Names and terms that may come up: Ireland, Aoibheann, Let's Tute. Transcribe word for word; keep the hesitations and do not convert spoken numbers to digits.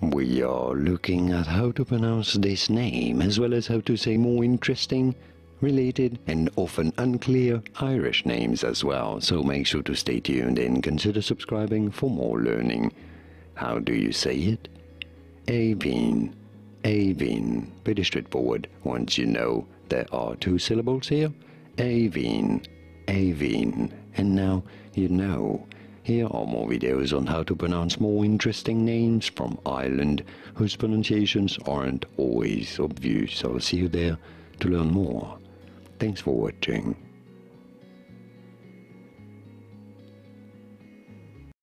We are looking at how to pronounce this name, as well as how to say more interesting, related and often unclear Irish names as well, so make sure to stay tuned and consider subscribing for more learning. How do you say it? Aoibheann. Aoibheann. Pretty straightforward once you know there are two syllables here. Aoibheann. Aoibheann. And now you know. Here are more videos on how to pronounce more interesting names from Ireland, whose pronunciations aren't always obvious. I'll see you there to learn more. Thanks for watching.